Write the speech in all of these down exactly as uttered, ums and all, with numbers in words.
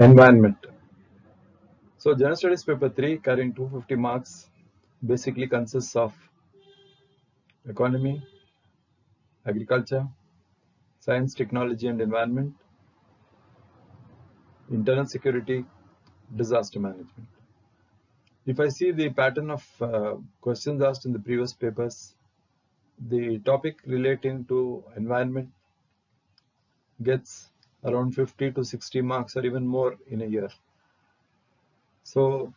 Environment. So General Studies paper three carrying two hundred fifty marks basically consists of economy, agriculture, science, technology and environment, internal security, disaster management. If I see the pattern of uh, questions asked in the previous papers, the topic relating to environment gets around fifty to sixty marks or even more in a year. So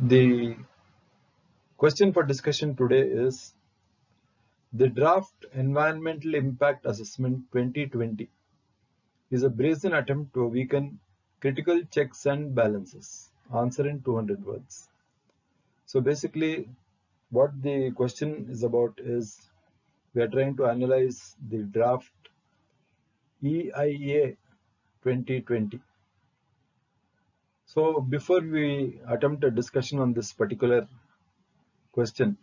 the question for discussion today is the draft environmental impact assessment twenty twenty is a brazen attempt to weaken critical checks and balances. Answer in two hundred words. So basically what the question is about is we are trying to analyze the draft E I A twenty twenty. So before we attempt a discussion on this particular question,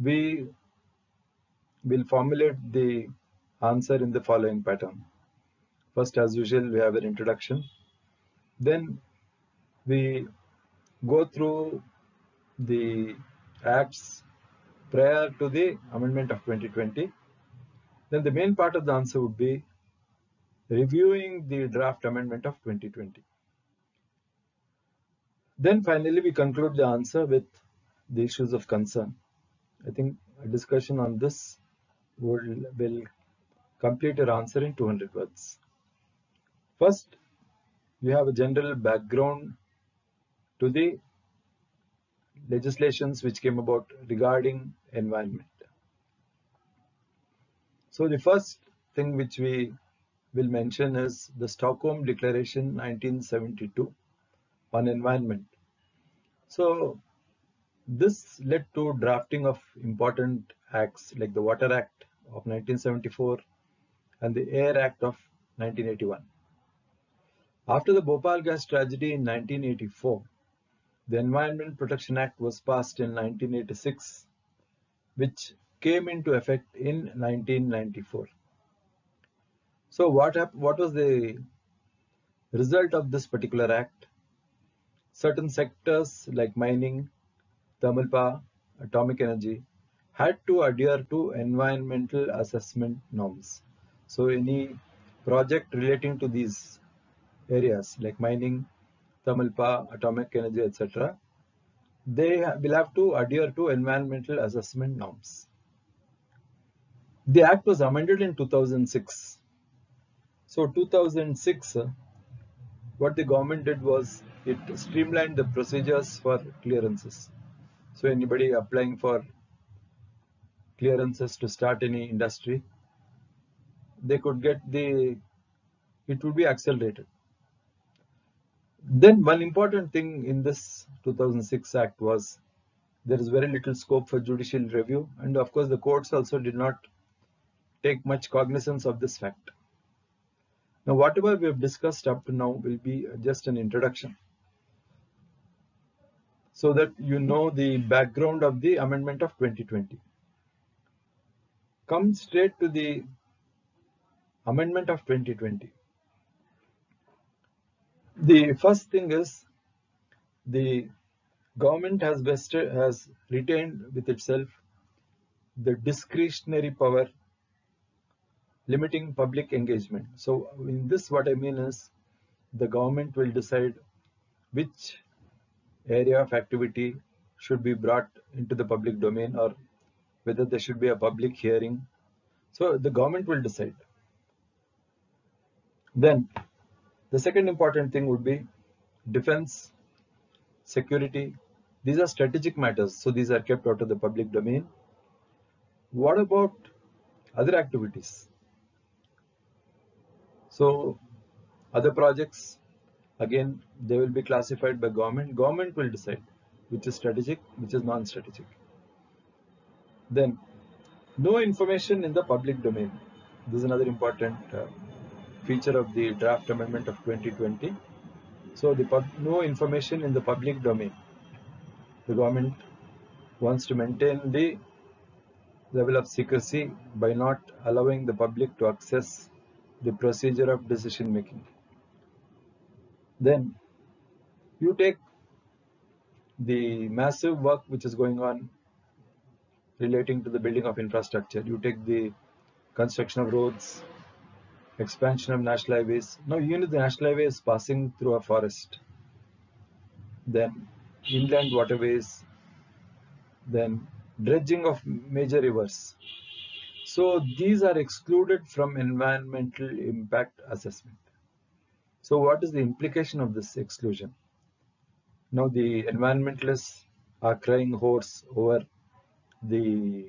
we will formulate the answer in the following pattern. First, as usual, we have an introduction. Then we go through the acts prior to the amendment of twenty twenty. Then the main part of the answer would be reviewing the draft amendment of twenty twenty. Then finally we conclude the answer with the issues of concern. I think a discussion on this will, will complete your answer in two hundred words. First, we have a general background to the legislations which came about regarding environment. So the first thing which we will mention is the Stockholm Declaration nineteen seventy-two on environment. So this led to drafting of important acts like the Water Act of nineteen seventy-four and the Air Act of nineteen eighty-one. After the Bhopal gas tragedy in nineteen eighty-four, the Environment Protection Act was passed in nineteen eighty-six, which came into effect in nineteen ninety-four. So what happened, what was the result of this particular act? Certain sectors like mining, thermal power, atomic energy had to adhere to environmental assessment norms. So any project relating to these areas like mining, thermal power, atomic energy, et cetera, they will have to adhere to environmental assessment norms. The act was amended in two thousand six. So two thousand six, what the government did was it streamlined the procedures for clearances. So anybody applying for clearances to start any industry, they could get the, it would be accelerated. Then one important thing in this two thousand six act was there is very little scope for judicial review, and of course the courts also did not take much cognizance of this fact. Now whatever we have discussed up to now will be just an introduction so that you know the background of the amendment of twenty twenty. Come straight to the amendment of twenty twenty. The first thing is the government has vested, has retained with itself the discretionary power limiting public engagement. So in this, what I mean is the government will decide which area of activity should be brought into the public domain or whether there should be a public hearing. So the government will decide. Then the second important thing would be defense, security. These are strategic matters, so these are kept out of the public domain. What about other activities? So other projects, again, they will be classified by government. Government will decide which is strategic, which is non-strategic. Then no information in the public domain. This is another important uh, feature of the draft amendment of twenty twenty. So the pub no information in the public domain. The government wants to maintain the level of secrecy by not allowing the public to access the procedure of decision making. Then you take the massive work which is going on relating to the building of infrastructure. You take the construction of roads, expansion of national highways. Now even if the national highway is passing through a forest, then inland waterways, then dredging of major rivers. So these are excluded from environmental impact assessment. So what is the implication of this exclusion? Now the environmentalists are crying hoarse over the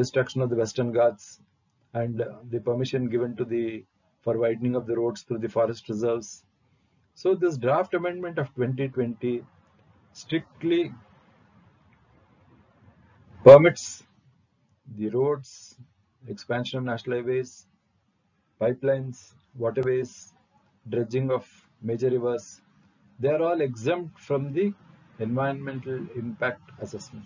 destruction of the Western Ghats and the permission given to the for widening of the roads through the forest reserves. So this draft amendment of twenty twenty strictly permits the roads, expansion of national highways, pipelines, waterways, dredging of major rivers. They are all exempt from the environmental impact assessment.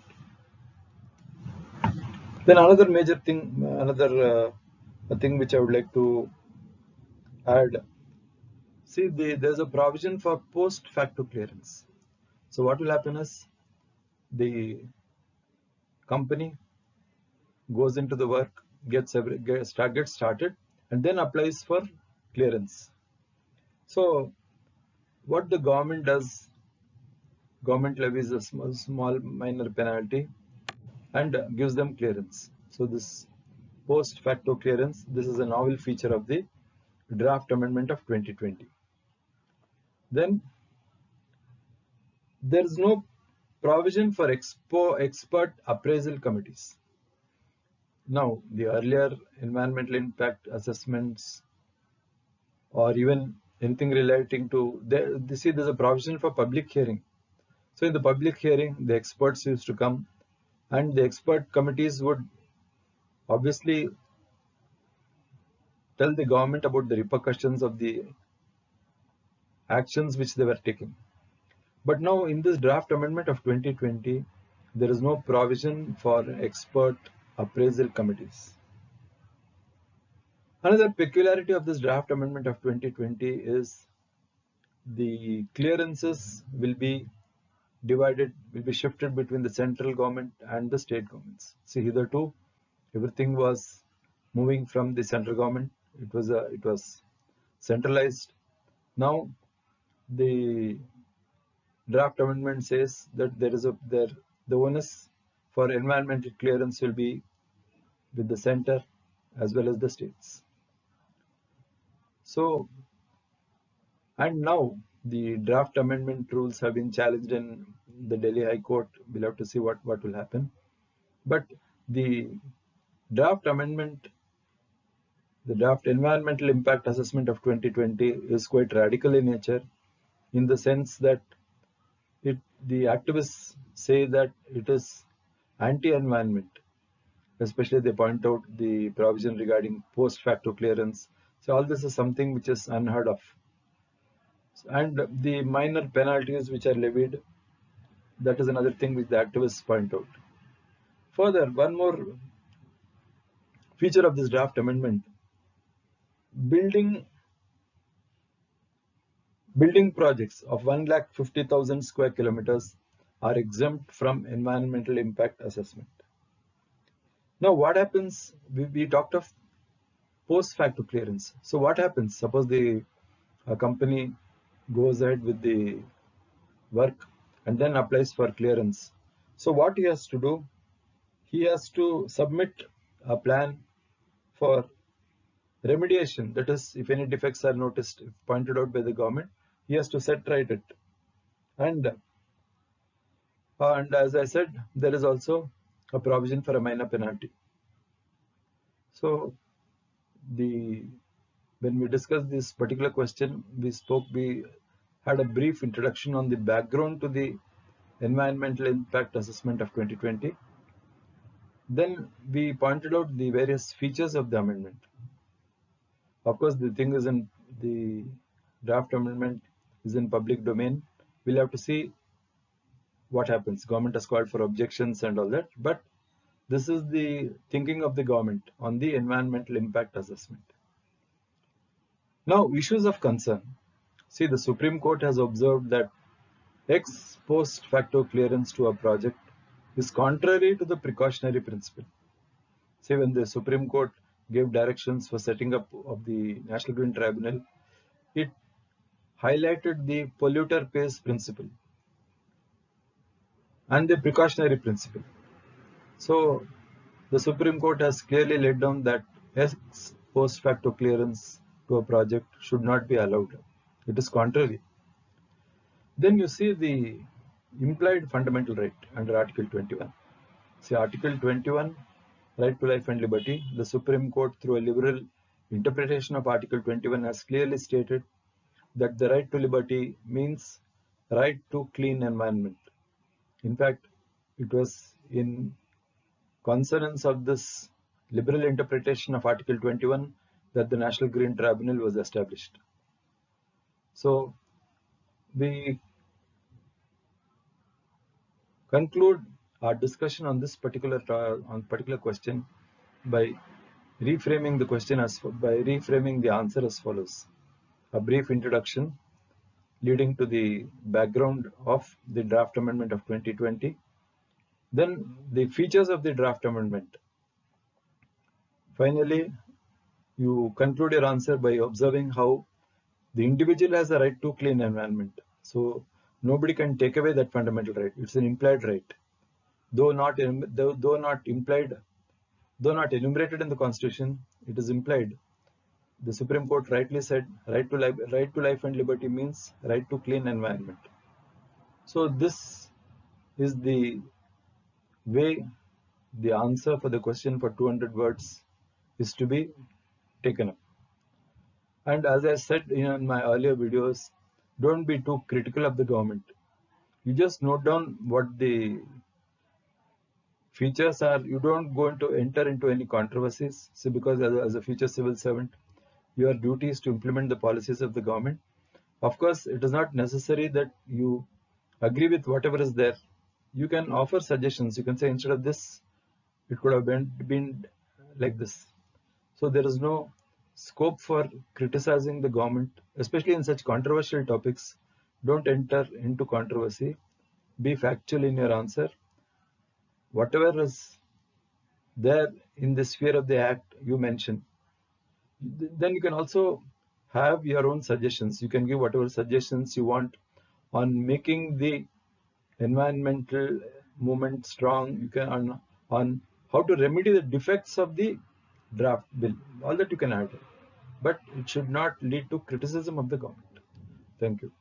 Then another major thing, another uh, thing which I would like to add. See, the, there's a provision for post facto clearance. So what will happen is the company goes into the work, gets every, gets, start, gets started, and then applies for clearance. So what the government does, government levies a small, small minor penalty and gives them clearance. So this post facto clearance, this is a novel feature of the draft amendment of twenty twenty. Then there is no provision for expo expert appraisal committees. Now the earlier environmental impact assessments or even anything relating to there, you see there's a provision for public hearing. So in the public hearing the experts used to come, and the expert committees would obviously tell the government about the repercussions of the actions which they were taking. But now in this draft amendment of twenty twenty, there is no provision for expert appraisal committees. Another peculiarity of this draft amendment of twenty twenty is the clearances will be divided, will be shifted between the central government and the state governments. See, hitherto everything was moving from the central government. It was a, it was centralized. Now the draft amendment says that there is a there the onus for environmental clearance will be with the center as well as the states. So and now the draft amendment rules have been challenged in the Delhi High Court. We'll have to see what what will happen. But the draft amendment. The draft environmental impact assessment of twenty twenty is quite radical in nature, in the sense that it the activists say that it is anti-environment. Especially they point out the provision regarding post facto clearance. So all this is something which is unheard of. And the minor penalties which are levied, that is another thing which the activists point out. Further, one more feature of this draft amendment. Building building projects of one lakh fifty thousand square kilometers are exempt from environmental impact assessment. Now what happens, we, we talked of post facto clearance. So what happens, suppose the a company goes ahead with the work and then applies for clearance. So what he has to do, he has to submit a plan for remediation, that is, if any defects are noticed, pointed out by the government, he has to set right it. And, and as I said, there is also a provision for a minor penalty. So, the when we discussed this particular question, we spoke, we had a brief introduction on the background to the environmental impact assessment of twenty twenty. Then we pointed out the various features of the amendment. Of course, the thing is in the draft amendment is in public domain. We'll have to see what happens. Government has called for objections and all that, but this is the thinking of the government on the environmental impact assessment. Now, issues of concern. See, the Supreme Court has observed that ex post facto clearance to a project is contrary to the precautionary principle. See, when the Supreme Court gave directions for setting up of the National Green Tribunal, it highlighted the polluter pays principle and the precautionary principle. So the Supreme Court has clearly laid down that ex post facto clearance to a project should not be allowed. It is contrary. Then you see the implied fundamental right under Article twenty-one. See, Article twenty-one, right to life and liberty. The Supreme Court, through a liberal interpretation of Article twenty-one, has clearly stated that the right to liberty means right to clean environment. In fact, it was in consonance of this liberal interpretation of Article twenty-one that the National Green Tribunal was established. So we conclude our discussion on this particular on particular question by reframing the question as by reframing the answer as follows: a brief introduction leading to the background of the draft amendment of twenty twenty, then the features of the draft amendment. Finally, you conclude your answer by observing how the individual has a right to clean environment. So nobody can take away that fundamental right. It's an implied right, though not though, though not implied, though not enumerated in the Constitution. It is implied. The Supreme Court rightly said right to life, right to life and liberty means right to clean environment. So this is the way the answer for the question for two hundred words is to be taken up. And as I said in my earlier videos, don't be too critical of the government. You just note down what the features are. You don't go into enter into any controversies. So because as a, as a future civil servant, your duty is to implement the policies of the government. Of course, it is not necessary that you agree with whatever is there. You can offer suggestions. You can say, instead of this, it could have been, been like this. So there is no scope for criticizing the government, especially in such controversial topics. Don't enter into controversy. Be factual in your answer. Whatever is there in the sphere of the act you mention. Then you can also have your own suggestions. You can give whatever suggestions you want on making the environmental movement strong. You can on, on how to remedy the defects of the draft bill. All that you can add, but it should not lead to criticism of the government. Thank you.